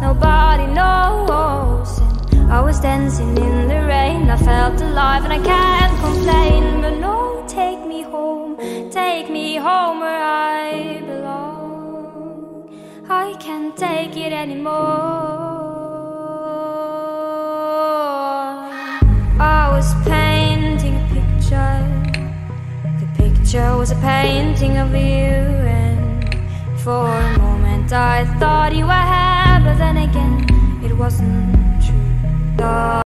nobody knows. And I was dancing in the rain, I felt alive and I can't complain. But no, take me home where I belong. I can't take it anymore. I was painting a picture, the picture was a painting of you. And for a moment I thought you were here, but then again it wasn't true.